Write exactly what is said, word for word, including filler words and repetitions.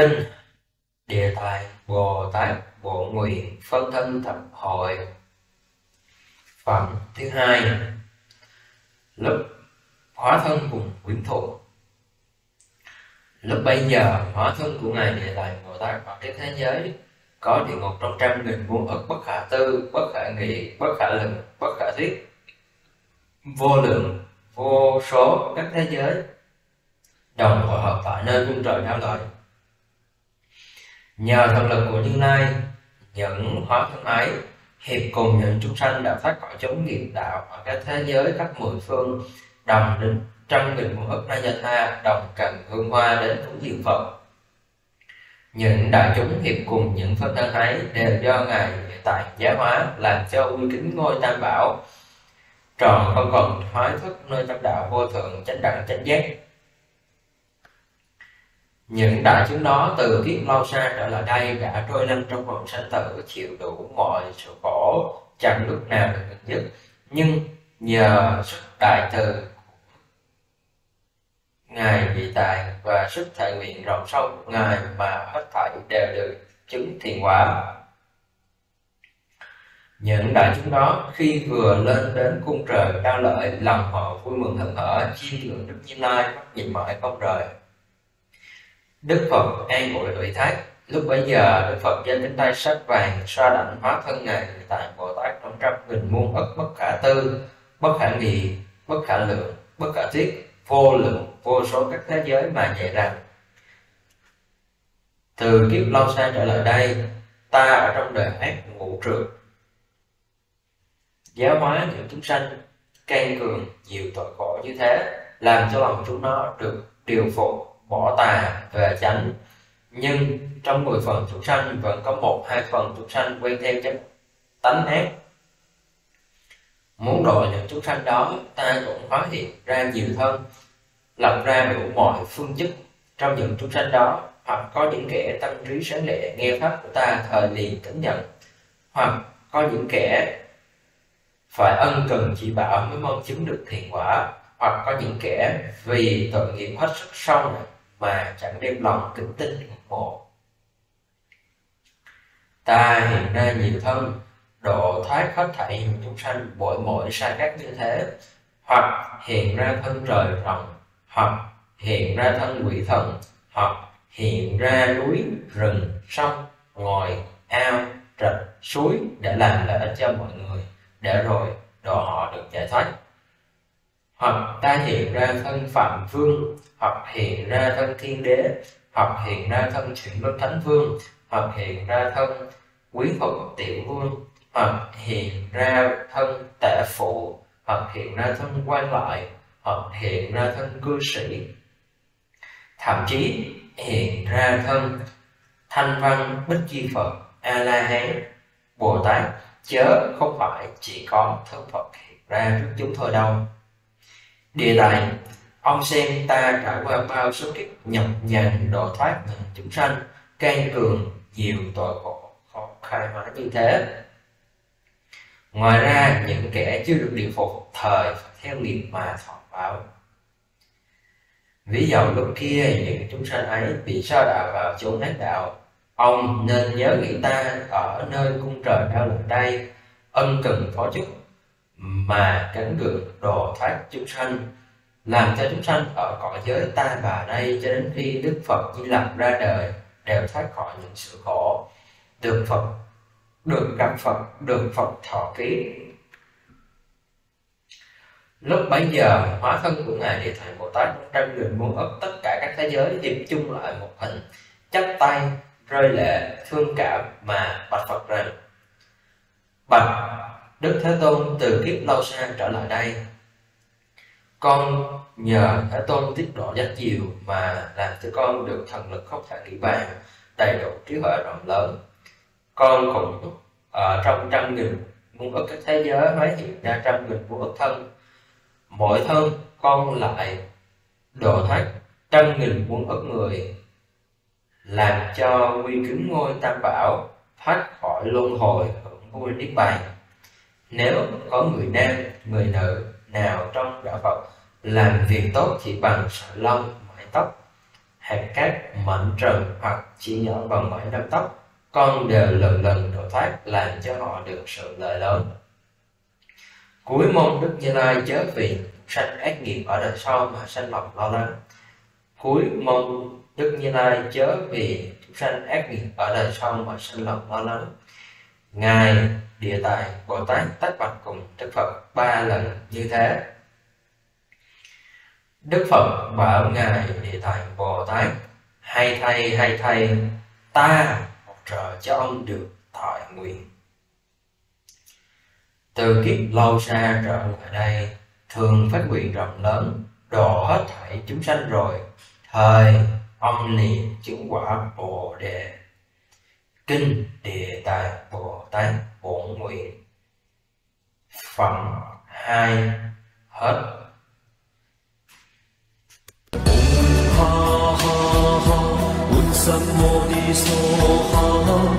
Kinh Địa Tạng Bồ Tát Bổn Nguyện Phân Thân Tập Hội. Phẩm thứ hai: Lúc hóa thân cùng quyến thuộc. Lúc bây giờ, hóa thân của Ngài Địa Tạng Bồ Tát ở trên thế giới có địa ngục trong trăm nghìn muôn ức bất khả tư, bất khả nghị, bất khả lượng, bất khả thuyết, vô lượng, vô số các thế giới đồng hội hợp tại nơi cung trời Đao Lợi. Nhờ thần lực của Như Lai, những hóa thân ấy hiệp cùng những chúng sanh đã thoát khỏi chốn nghiệp đạo ở các thế giới các mười phương, đồng đến trăm nghìn muôn ức na tha, đồng cần hương hoa đến cúng dường Phật. Những đại chúng hiệp cùng những phân thân ấy đều do Ngài tại giáo hóa làm cho uy kính ngôi Tam Bảo tròn không còn thoái thất nơi tâm đạo vô thượng chánh đẳng chánh giác. Những đại chúng đó từ kiếp lâu xa trở lại đây đã trôi lăn trong vòng sanh tử, chịu đủ mọi sự khổ chẳng lúc nào được dứt, nhưng nhờ sức đại từ Ngài Địa Tạng và sức thể nguyện rộng sâu của Ngài mà hết thảy đều được chứng thiền quả. Những đại chúng đó khi vừa lên đến cung trời Đao Lợi, lòng họ vui mừng hớn hở, chiêm ngưỡng Đức Như Lai, mắt nhìn mãi không rời. Đức Phật an ủi ủy thác. Lúc bấy giờ, Đức Phật giơ cánh tay sách vàng xoa đảnh hóa thân Ngài Địa Tạng Bồ Tát trong trăm nghìn muôn ức bất khả tư, bất khả nghị, bất khả lượng, bất khả thuyết, vô lượng, vô số các thế giới mà dạy rằng: từ kiếp lâu xa trở lại đây, ta ở trong đời ác ngũ trượt, giáo hóa những chúng sanh can cường nhiều tội khổ như thế, làm cho lòng chúng nó được điều phục, bỏ tà về chánh. Nhưng trong mười phần chúng sanh vẫn có một hai phần chúng sanh quen theo chánh tánh ác. Muốn độ những chúng sanh đó, ta cũng hóa hiện ra nhiều thân, lập ra đủ mọi phương chức trong những chúng sanh đó. Hoặc có những kẻ tâm trí sáng lệ nghe pháp của ta thời liền cảm nhận, hoặc có những kẻ phải ân cần chỉ bảo mới mong chứng được thiền quả, hoặc có những kẻ vì tội nghiệp hết sức sâu mà chẳng đem lòng kính tin ngưỡng mộ. Ta hiện ra nhiều thân, độ thoát hết thảy chúng sanh bội mỗi sai khác như thế. Hoặc hiện ra thân trời rộng, hoặc hiện ra thân quỷ thần, hoặc hiện ra núi, rừng, sông, ngòi, ao, rạch, suối để làm lợi ích cho mọi người, để rồi độ họ được giải thoát. Hoặc ta hiện ra thân Phạm Vương, hoặc hiện ra thân Thiên Đế, hoặc hiện ra thân Luân Thánh Vương, hoặc hiện ra thân Quý Phật Tiểu Vương, hoặc hiện ra thân Tệ Phụ, hoặc hiện ra thân quan lại, hoặc hiện ra thân cư sĩ. Thậm chí hiện ra thân Thanh Văn, Bích Di Phật, A-la-hán, Bồ-tát, chớ không phải chỉ có thân Phật hiện ra trước chúng thôi đâu. Địa Tạng, ông xem ta trải qua bao số kiếp nhập nhằn độ thoát những chúng sanh can cường nhiều tội khổ khó khai hóa như thế. Ngoài ra, những kẻ chưa được điều phục thời phải theo nghiệp mà thọ báo. Ví dụ lúc kia những chúng sanh ấy bị sa đọa vào chốn ác đạo, ông nên nhớ nghĩ ta ở nơi cung trời Đao Lợi đây, ân cần phó chức mà cánh được độ thoát chúng sanh, làm cho chúng sanh ở cõi giới ta bà đây cho đến khi Đức Phật Di Lặc ra đời đều thoát khỏi những sự khổ, được Phật được gặp Phật, được Phật thọ ký. Lúc bấy giờ, hóa thân của Ngài Địa Tạng Bồ Tát trăm nghìn muôn ức tất cả các thế giới hiệp chung lại một hình, chắp tay rơi lệ thương cảm mà bạch Phật rằng: bạch Đức Thế Tôn, từ kiếp lâu xa trở lại đây, con nhờ Thế Tôn tiết độ giác diệu mà làm cho con được thần lực không thể nghĩ bàn, đầy đủ trí huệ rộng lớn. Con cũng ở trong trăm nghìn muôn ức các thế giới hóa hiện ra trăm nghìn muôn ức thân, mỗi thân con lại độ thoát trăm nghìn muôn ức người, làm cho uy kính ngôi Tam Bảo thoát khỏi luân hồi hưởng vui niết bàn. Nếu có người nam, người nữ nào trong đạo Phật làm việc tốt chỉ bằng sợi lông mái tóc, hay các mệnh trần hoặc chỉ nhỏ bằng mảnh năm tóc, con đều lần lần độ thoát, làm cho họ được sự lợi lớn. Cuối môn Đức Như Lai chớ vì sanh ác nghiệp ở đời sau mà sanh lòng lo lắng. Cuối môn Đức Như Lai chớ vì sanh ác nghiệp ở đời sau mà sanh lòng lo lắng. Ngài Địa Tạng Bồ Tát tách bạch cùng Đức Phật ba lần như thế. Đức Phật bảo Ngài Địa Tạng Bồ Tát: hay thay, hay thay, ta hỗ trợ cho ông được thọ nguyện. Từ kiếp lâu xa trở lại đây, thường phát nguyện rộng lớn, độ hết thảy chúng sanh rồi, thời ông liền chứng quả Bồ Đề. Kinh Địa Tạng Bồ Tát Bổn Nguyện, Phần hai, hết. Ha ha ha, un sam mô ni so ha.